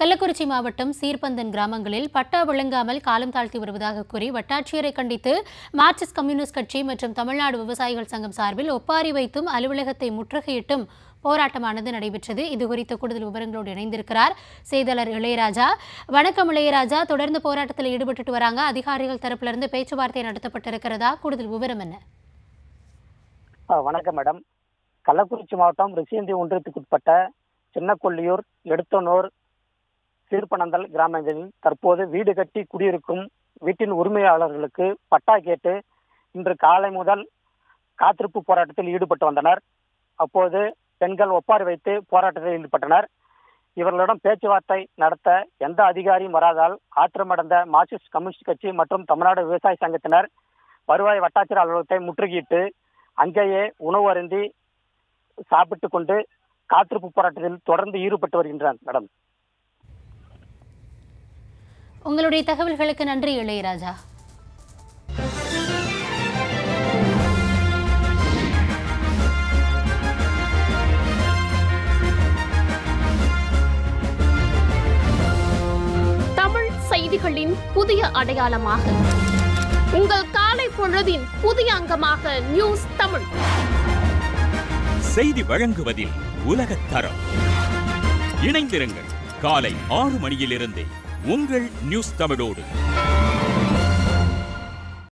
கள்ளக்குறிச்சி மாவட்டம் சீர்பந்தன் கிராமங்களில் பட்டா வழங்காமல் காலம் தாழ்த்தி வருவதாக கூறி வட்டாட்சியரை கண்டித்து மார்க்சிஸ்ட் கம்யூனிஸ்ட் கட்சி மற்றும் தமிழ்நாடு விவசாயிகள் சங்கம் சார்பில் ஒப்பாரி வைத்தும் அலுவலகத்தை முற்றுகையிட்டும் போராட்டமானது நடைபெற்றது. இதுகுறித்த கூடுதல் விவரங்களோடு இணைந்திருக்கிறார் செய்தியாளர் இளையராஜா. வணக்கம் இளையராஜா, தொடர்ந்து போராட்டத்தில் ஈடுபட்டு வராங்க. அதிகாரிகள் தரப்பிலிருந்து பேச்சுவார்த்தை நடத்தப்பட்டிருக்கிறதா? கூடுதல் விவரம் என்ன? வணக்கம் மேடம். கள்ளக்குறிச்சி மாவட்டம் ரிஷியந்தி ஒன்றியத்துக்குட்பட்ட சின்னக்கொல்லியூர், எடுத்தனூர், சீர்பனந்தல் கிராமங்களில் தற்போது வீடு கட்டி குடியிருக்கும் வீட்டின் உரிமையாளர்களுக்கு பட்டா கேட்டு இன்று காலை முதல் காத்திருப்பு போராட்டத்தில் ஈடுபட்டு வந்தனர். அப்போது பெண்கள் ஒப்பாரி வைத்து போராட்டத்தில் ஈடுபட்டனர். இவர்களிடம் பேச்சுவார்த்தை நடத்த எந்த அதிகாரியும் வராதால் ஆத்திரமடைந்த மார்க்சிஸ்ட் கம்யூனிஸ்ட் கட்சி மற்றும் தமிழ்நாடு விவசாய சங்கத்தினர் வருவாய் வட்டாட்சியர் அலுவலகத்தை முற்றுகையிட்டு அங்கேயே உணவு அருந்தி சாப்பிட்டு கொண்டு காத்திருப்பு போராட்டத்தில் தொடர்ந்து ஈடுபட்டு வருகின்றனர். மேடம், உங்களுடைய தகவல்களுக்கு நன்றி இளையராஜா. தமிழ் செய்திகளின் புதிய அடையாளமாக உங்கள் காலை பொழுதின் புதிய அங்கமாக நியூஸ் தமிழ் செய்தி வழங்குவதில் உலகத்தரம். இணைந்திருங்கள் காலை 6 மணியிலிருந்து உங்கள் நியூஸ் தமிழோடு.